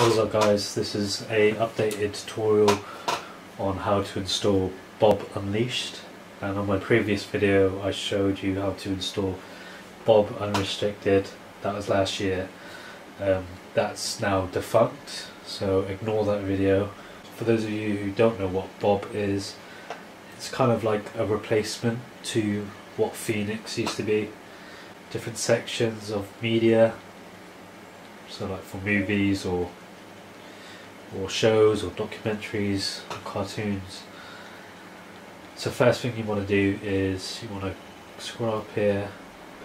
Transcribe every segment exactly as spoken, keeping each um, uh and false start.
What's up guys, this is a updated tutorial on how to install Bob Unleashed, and on my previous video I showed you how to install Bob Unrestricted. That was last year. Um, that's now defunct, so ignore that video. For those of you who don't know what Bob is, it's kind of like a replacement to what Phoenix used to be. Different sections of media, so like for movies or or shows or documentaries or cartoons. So first thing you want to do is you want to scroll up here,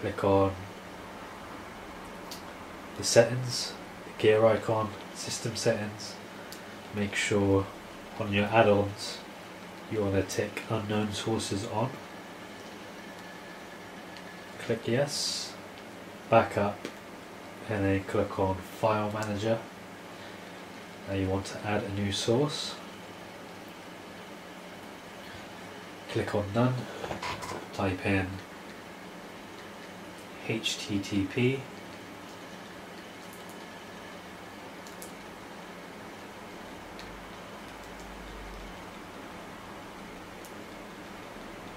click on the settings, the gear icon, system settings. Make sure on your add-ons you want to tick unknown sources on. Click yes, back up, and then click on file manager. Now you want to add a new source. Click on none, type in H T T P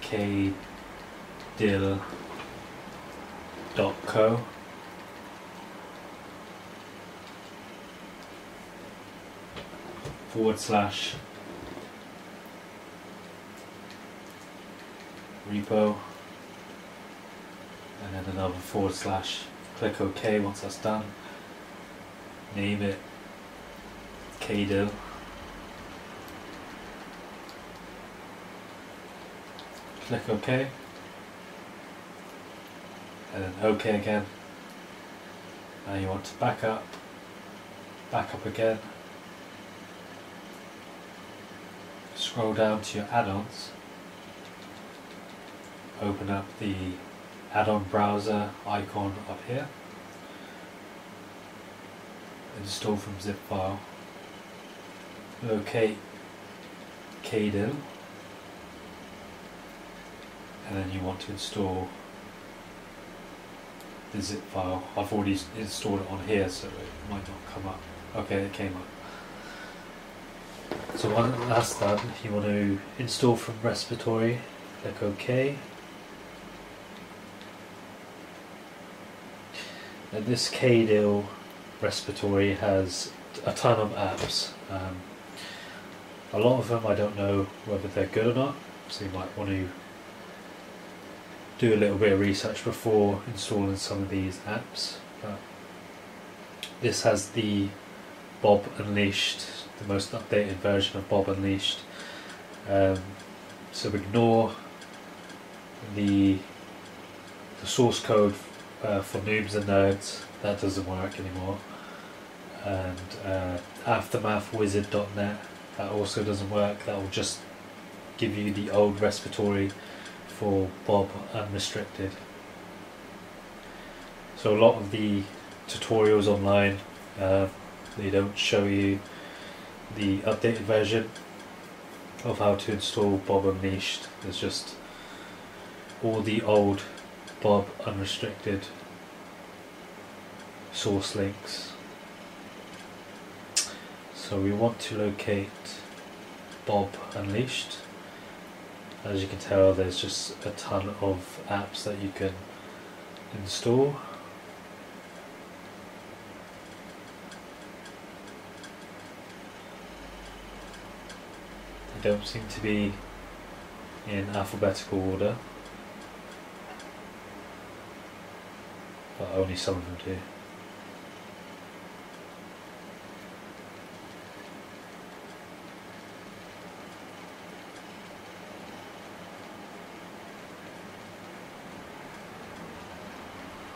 K D L dot co forward slash repo, and then another forward slash. Click OK once that's done. Name it K D L. Click OK. And then OK again. Now you want to back up, back up again. Scroll down to your add-ons. Open up the add-on browser icon up here. Install from zip file. Locate K D L, and then you want to install the zip file. I've already installed it on here, so it might not come up. Okay, it came up. So once that's done, you want to install from repository. Click OK. Now this K D L repository has a ton of apps. Um, a lot of them I don't know whether they're good or not, so you might want to do a little bit of research before installing some of these apps. But this has the Bob Unleashed, the most updated version of Bob Unleashed. Um, so ignore the, the source code uh, for noobs and nerds. That doesn't work anymore. And uh, aftermath wizard dot net, that also doesn't work. That will just give you the old repository for Bob Unrestricted. So a lot of the tutorials online, uh, they don't show you the updated version of how to install Bob Unleashed. There's just all the old Bob Unrestricted source links. So we want to locate Bob Unleashed. As you can tell, there's just a ton of apps that you can install. They don't seem to be in alphabetical order, but only some of them do.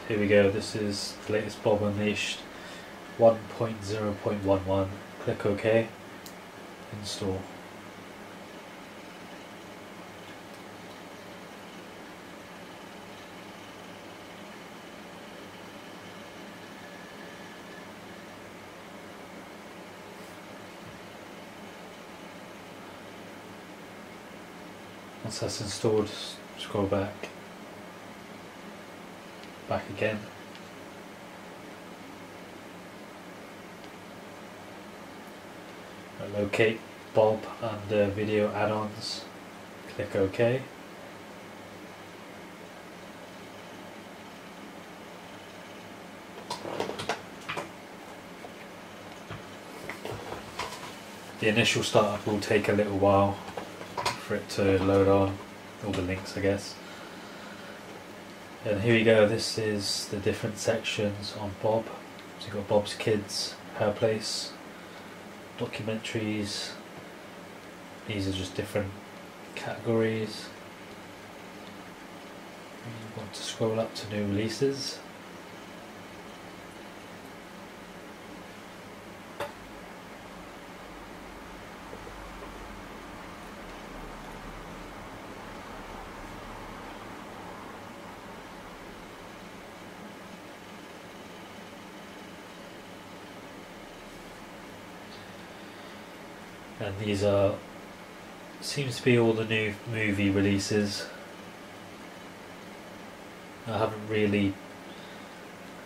Here we go, this is the latest Bob Unleashed one point zero point eleven. Click OK, install. Once that's installed, scroll back. Back again, locate Bob under video add-ons, click OK. The initial startup will take a little while for it to load on all the links, I guess. And here we go, this is the different sections on Bob. So you've got Bob's Kids, Her Place, Documentaries. These are just different categories. You want to scroll up to new releases. And these are, seems to be all the new movie releases. I haven't really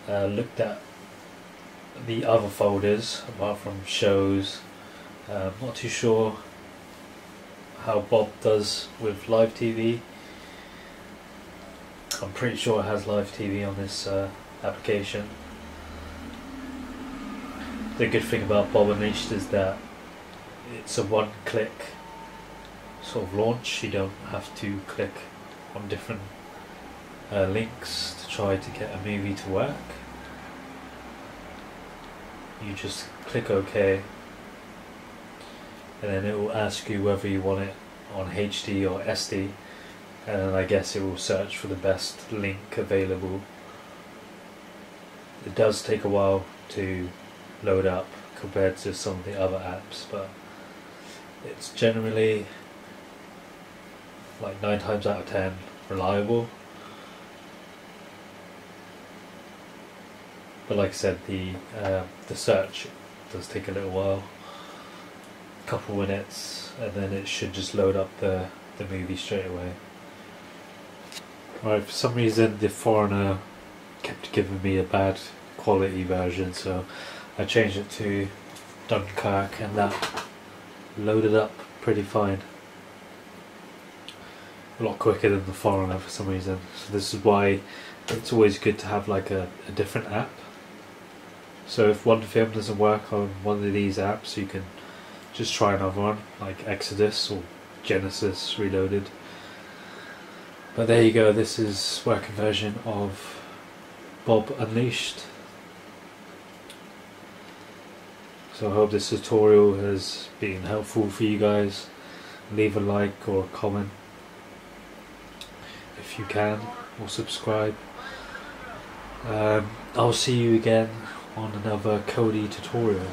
uh, looked at the other folders apart from shows. Uh, I'm not too sure how Bob does with live T V. I'm pretty sure it has live T V on this uh, application. The good thing about Bob Unleashed is that it's a one-click sort of launch. You don't have to click on different uh, links to try to get a movie to work. You just click OK, and then it will ask you whether you want it on H D or S D, and then I guess it will search for the best link available. It does take a while to load up compared to some of the other apps, but it's generally like nine times out of ten reliable. But like I said, the uh, the search does take a little while, a couple minutes, and then it should just load up the the movie straight away. Alright, for some reason the Foreigner kept giving me a bad quality version, so I changed it to Dunkirk, and that loaded up pretty fine. A lot quicker than the Foreigner for some reason. So this is why it's always good to have like a, a different app. So if one film doesn't work on one of these apps, you can just try another one, like Exodus or Genesis Reloaded. But there you go, this is working version of Bob Unleashed. So I hope this tutorial has been helpful for you guys. Leave a like or a comment if you can, or subscribe. Um, I'll see you again on another Kodi tutorial.